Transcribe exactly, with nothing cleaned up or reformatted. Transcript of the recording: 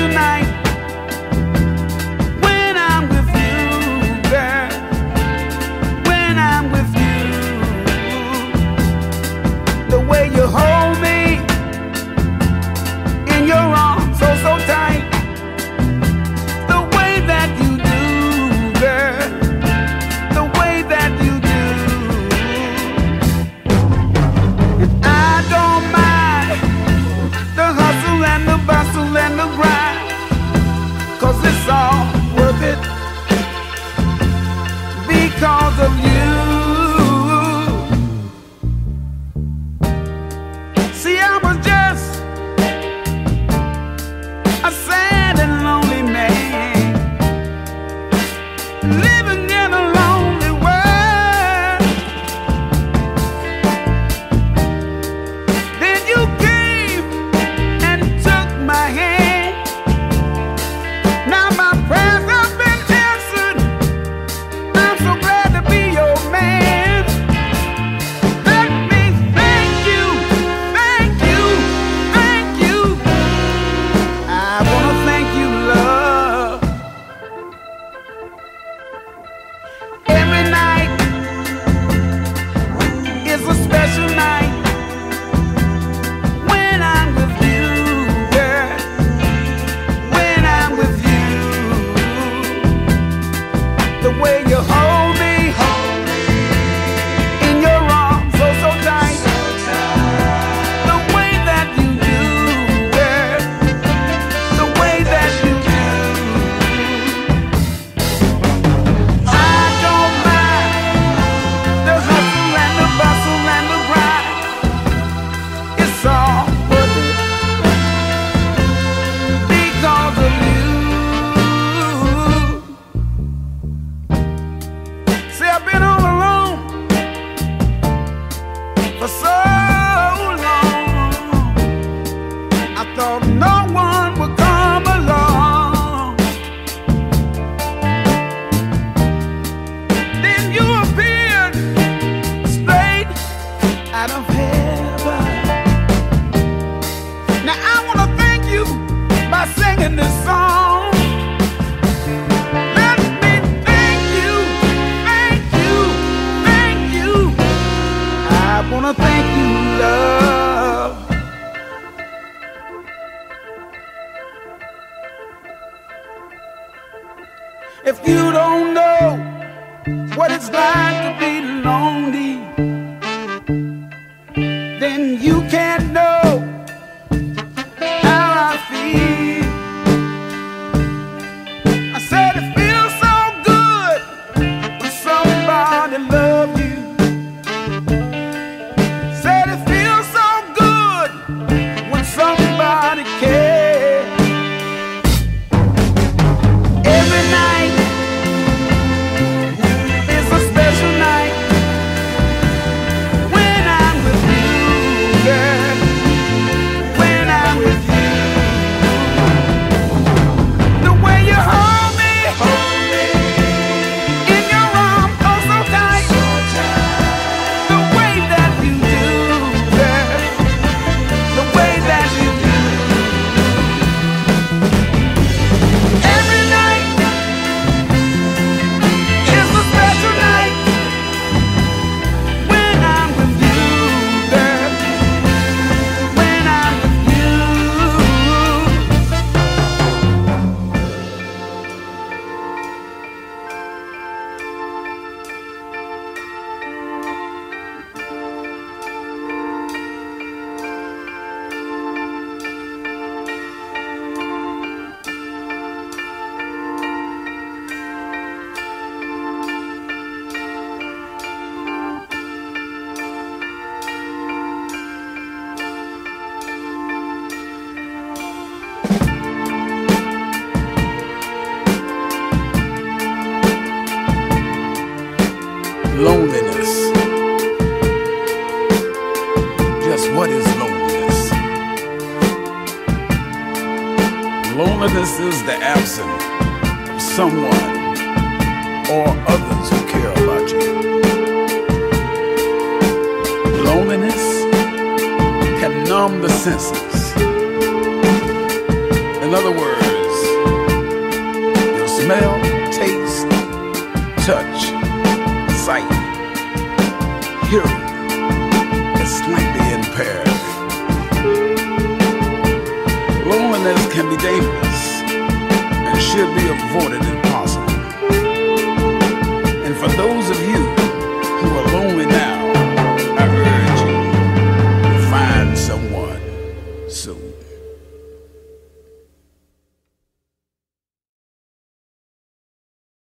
tonight when I'm with you, girl. When I'm with you, the way you hold me in your arms so, so tight, the way that you do, girl, the way that you do. And I don't mind the hustle and the bustle and the grind, 'cause it's all worth it because of you. See, I was just a sad and lonely man, living in a lonely world. Then you came and took my hand. Now my prayers have been answered. I'm so glad to be your man. Let me thank you, thank you, thank you. I wanna thank you, love. Every night is a special night when I'm with you, girl. When I'm with you, the way you hold me in your arms so, so tight, the way that you do, girl, the way that you do. I don't mind the hustle and the bustle and the grind. It's all worth it because of you. See, I've been all alone for so long. I thought no one would come along. Then you appeared straight out of heaven. Now I want to thank you by singing this song. Let me thank you, thank you, thank you. I want to thank you, love. If you don't know what it's like to be lonely, then you can't know how I feel. I said it feels so good when somebody loves you. Said it feels so good when somebody cares. Every night is a special night when I'm with you, girl. When I'm with you, the way you hold me in your arms so, so tight, the way that you do, girl, the way that you do. Every night is a special night when I'm with you, girl. When I'm with you. Loneliness. Just what is loneliness? Loneliness is the absence of someone or others who care about you. Loneliness can numb the senses. In other words, touch, sight, hearing, and slightly impaired. Loneliness can be dangerous and should be avoided if possible. And for those of you